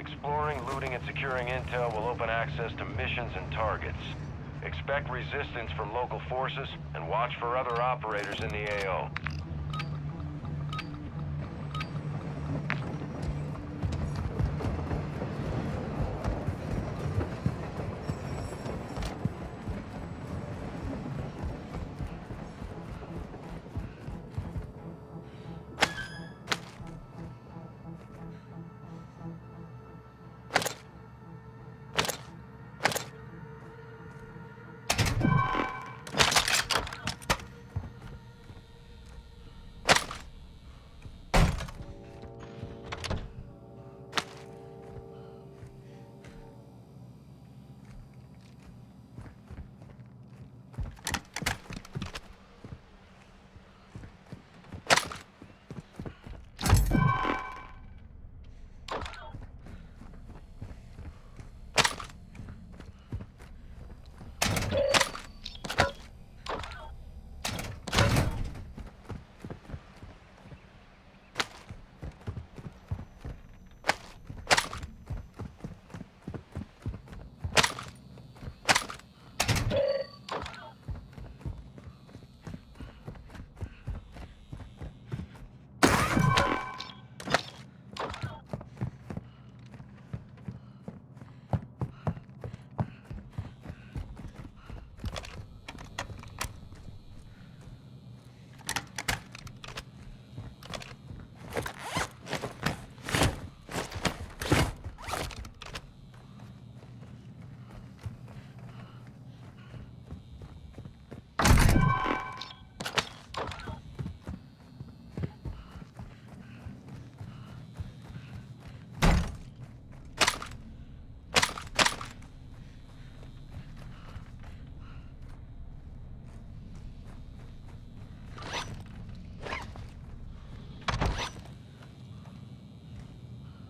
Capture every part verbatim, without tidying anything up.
Exploring, looting, and securing intel will open access to missions and targets. Expect resistance from local forces and watch for other operators in the A O.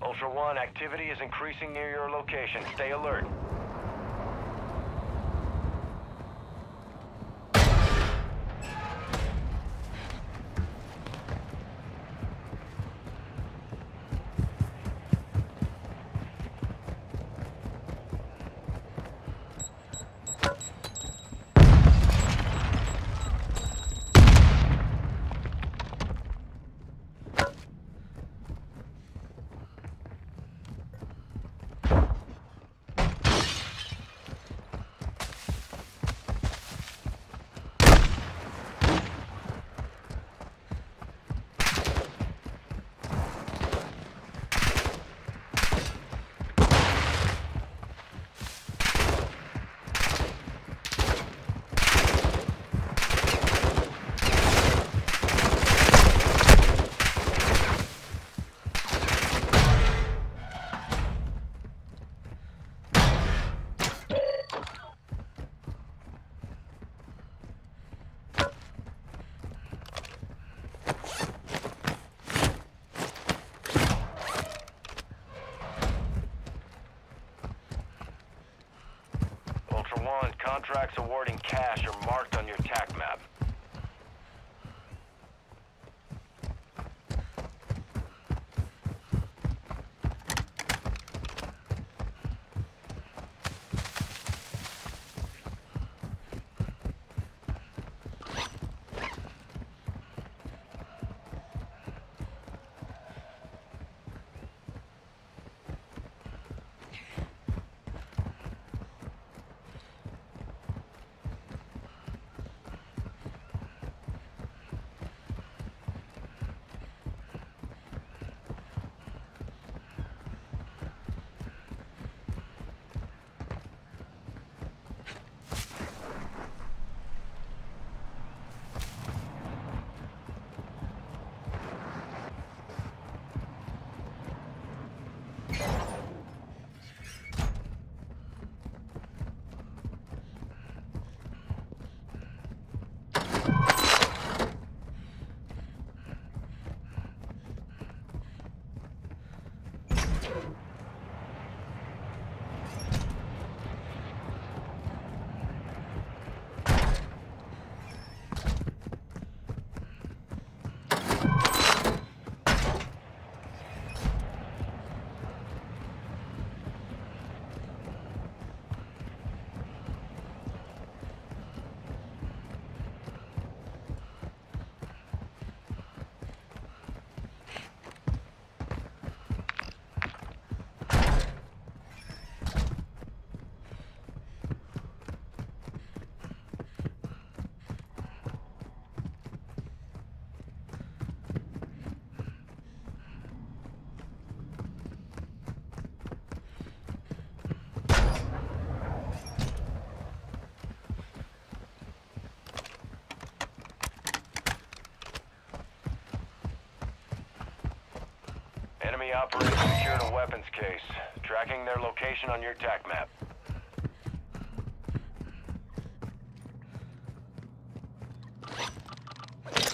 Ultra One, activity is increasing near your location. Stay alert. Contracts awarding cash are marked on your T A C map. operator secured a weapons case. Tracking their location on your T A C map.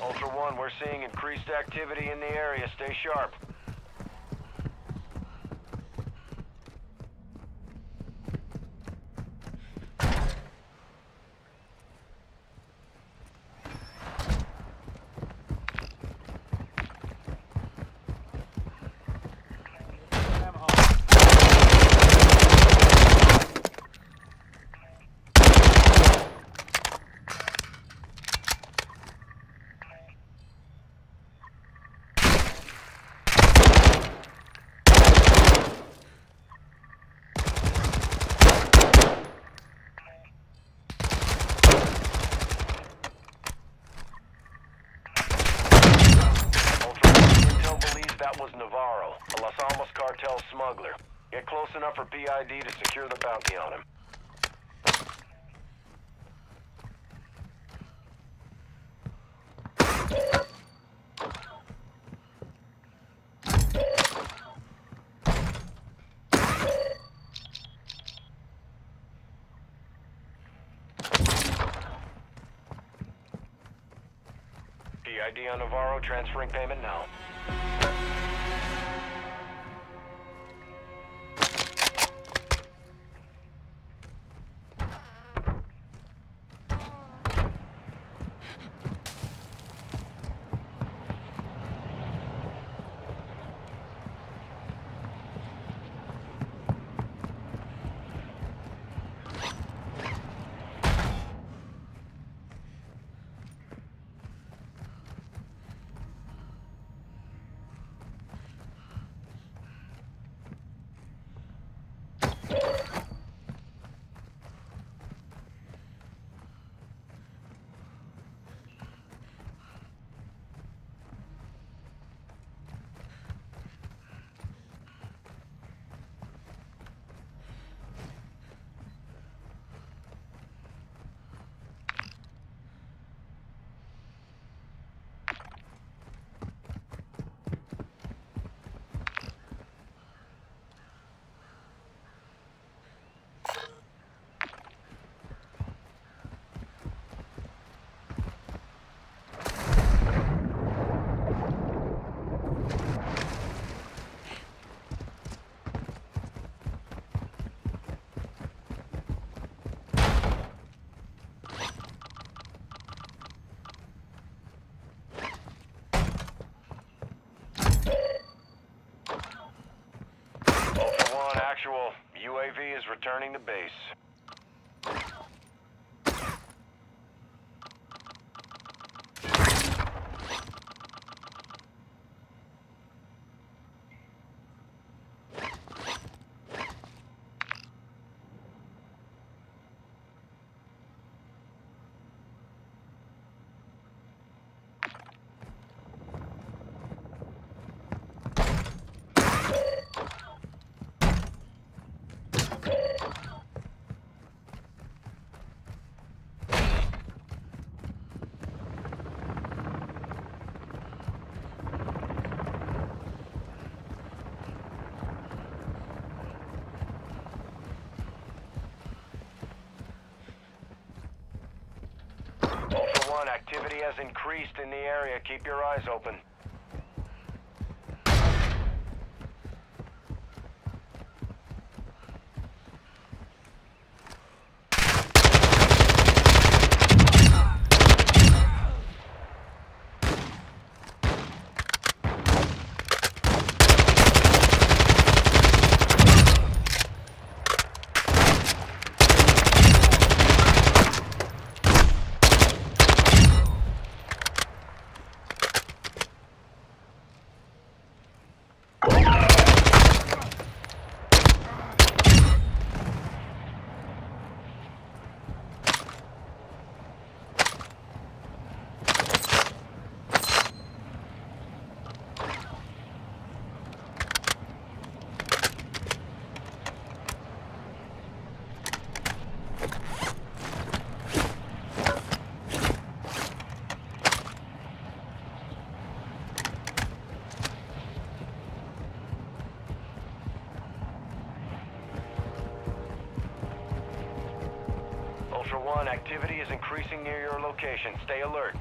Ultra One, we're seeing increased activity in the area. Stay sharp. That was Navarro, a Los Alamos cartel smuggler. Get close enough for P I D to secure the bounty on him. P I D on Navarro, transferring payment now. Actual U A V is returning to base. Activity has increased in the area. Keep your eyes open. one, activity is increasing near your location. Stay alert.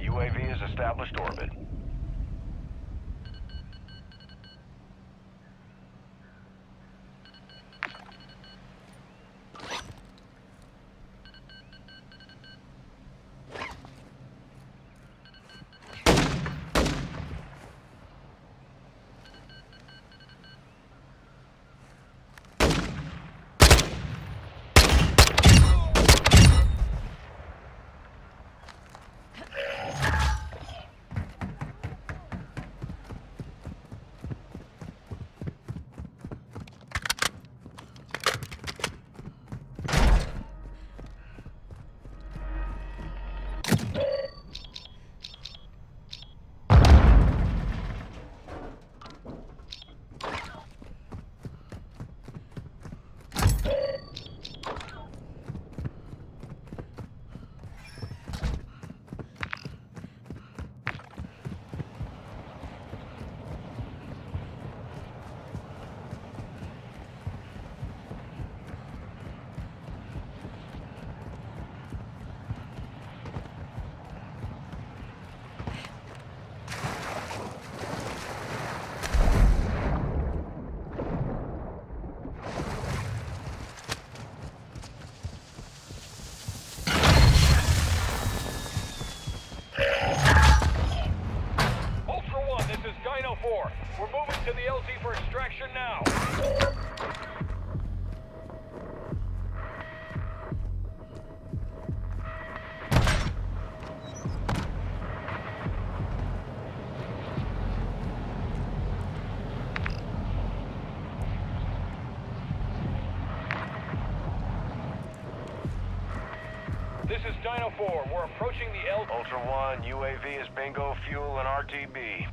U A V has established orbit. Dino four. We're approaching the L... Ultra one, U A V is bingo fuel and R T B.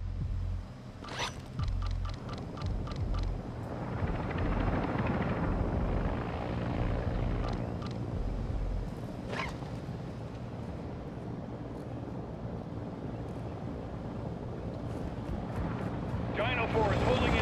Dino four is holding